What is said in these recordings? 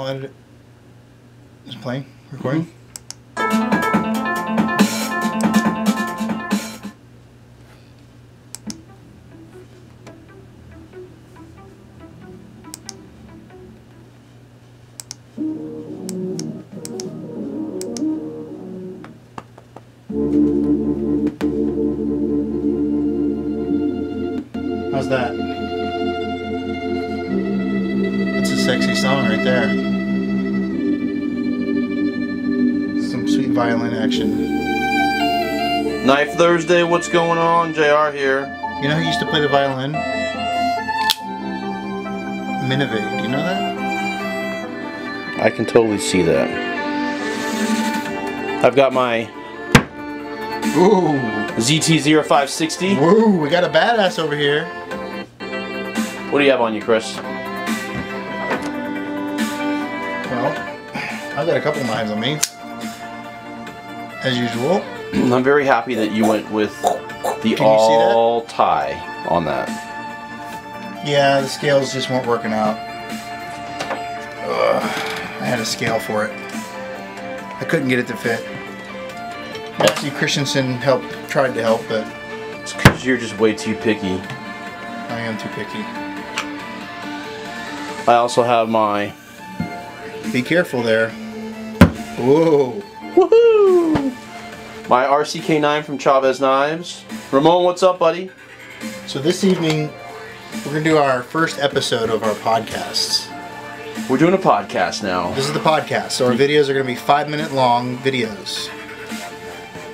I'll edit it. It's playing, recording. How's that? That's a sexy song right there. Some sweet violin action. Knife Thursday, what's going on? JR here. You know who used to play the violin? Minovay, do you know that? I can totally see that. I've got my... Ooh. ZT0560. Woo, we got a badass over here. What do you have on you, Chris? Well, I've got a couple knives on me, as usual. I'm very happy that you went with the all tie on that. Yeah, the scales just weren't working out. Ugh, I had a scale for it. I couldn't get it to fit. Actually, Christensen tried to help, but it's because you're just way too picky. I am too picky. I also have my... Be careful there. Whoa. Woohoo! My RCK9 from Chavez Knives. Ramon, what's up, buddy? So this evening, we're going to do our first episode of our podcasts. We're doing a podcast now. This is the podcast, so our videos are going to be 5-minute long videos.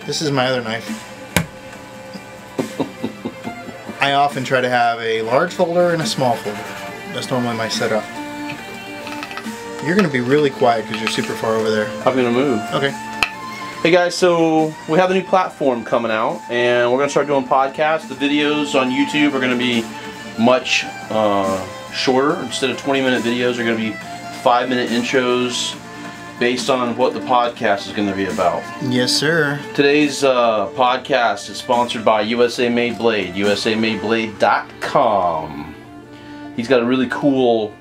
This is my other knife. I often try to have a large folder and a small folder. That's normally my setup. You're going to be really quiet because you're super far over there. I'm going to move. Okay. Hey guys, so we have a new platform coming out and we're going to start doing podcasts. The videos on YouTube are going to be much shorter. Instead of 20-minute videos, they're going to be 5-minute intros, based on what the podcast is going to be about. Yes, sir. Today's podcast is sponsored by USA Made Blade, usamadeblade.com. He's got a really cool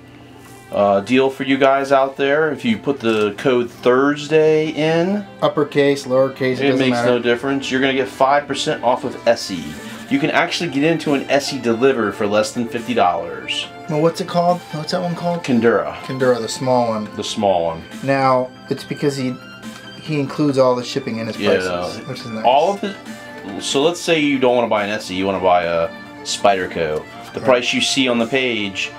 deal for you guys out there. If you put the code Thursday in, uppercase, lowercase, it makes no difference. You're going to get 5% off of ESEE. You can actually get into an ESEE delivered for less than $50. Well, what's it called? What's that one called? Kendura. Kendura, the small one. The small one. Now, it's because he includes all the shipping in his prices, which is nice. All of it. So let's say you don't want to buy an ESEE, you want to buy a Spyderco. The price you see on the page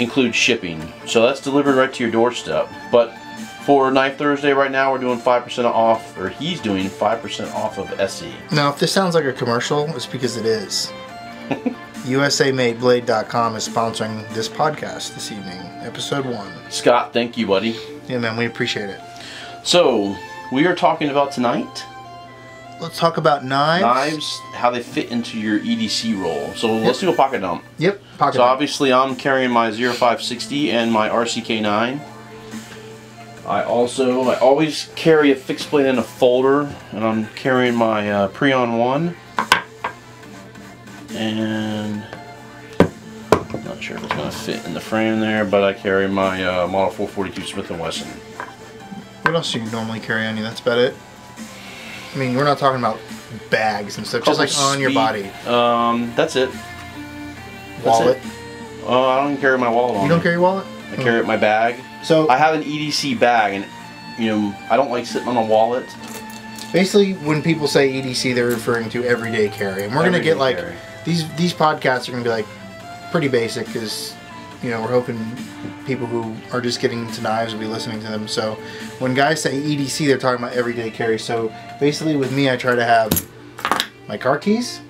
includes shipping. So that's delivered right to your doorstep. But for Knife Thursday right now, we're doing 5% off, or he's doing 5% off of ESEE. Now, if this sounds like a commercial, it's because it is. USAMadeblade.com is sponsoring this podcast this evening, episode 1. Scott, thank you, buddy. Yeah, man, we appreciate it. So, we are talking about tonight. Let's talk about knives. Knives, how they fit into your EDC roll. So, let's do a pocket dump. Yep, pocket dump. So, obviously, I'm carrying my 0560 and my RCK9. I always carry a fixed blade in a folder, and I'm carrying my Preon 1. And I'm not sure if it's going to fit in the frame there, but I carry my Model 442 Smith & Wesson. What else do you normally carry on you? That's about it. I mean, we're not talking about bags and stuff, just like on your body. That's it. Wallet. Oh, I don't carry my wallet on. You don't carry your wallet? I carry it in my bag. So I have an EDC bag, and you know, I don't like sitting on a wallet. Basically, when people say EDC, they're referring to everyday carry, and we're going to get like. Carry. These podcasts are going to be like pretty basic because, you know, we're hoping people who are just getting into knives will be listening to them. So when guys say EDC, they're talking about everyday carry. So basically with me, I try to have my car keys,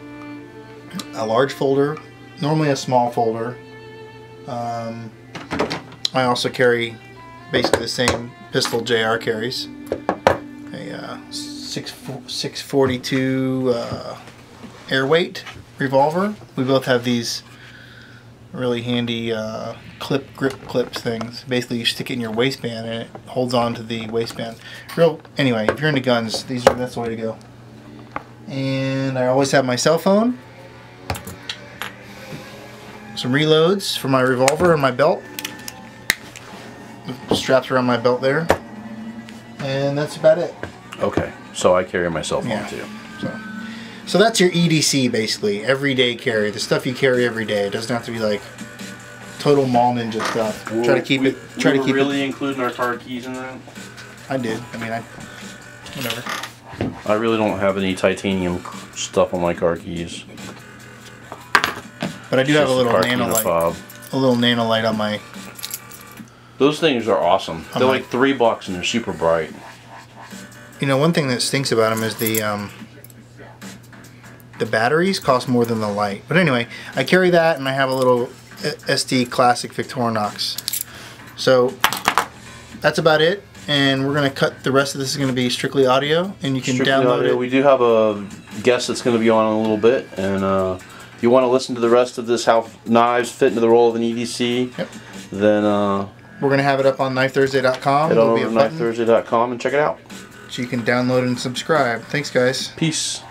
a large folder, normally a small folder. I also carry basically the same pistol JR carries, a 6.42 airweight revolver. We both have these really handy grip clip things. Basically, you stick it in your waistband and it holds on to the waistband. Anyway, if you're into guns, that's the way to go. And I always have my cell phone, some reloads for my revolver and my belt, the straps around my belt there, and that's about it. Okay, so I carry my cell phone too. So that's your EDC basically, everyday carry, the stuff you carry every day. It doesn't have to be like total mall ninja stuff. Well, try to keep it. Including our car keys in that? I did. I mean, whatever. I really don't have any titanium stuff on my car keys. But I do have a little nanolite. A little nanolite on my. Those things are awesome. They're like $3 and they're super bright. You know, one thing that stinks about them is the batteries cost more than the light. But anyway, I carry that, and I have a little SD Classic Victorinox. So that's about it. And we're going to cut the rest of this is going to be strictly audio, and you can download it. We do have a guest that's going to be on in a little bit, and if you want to listen to the rest of this, how knives fit into the role of an EDC, then we're going to have it up on knifethursday.com. Head on over to knifethursday.com and check it out. So you can download and subscribe. Thanks, guys. Peace.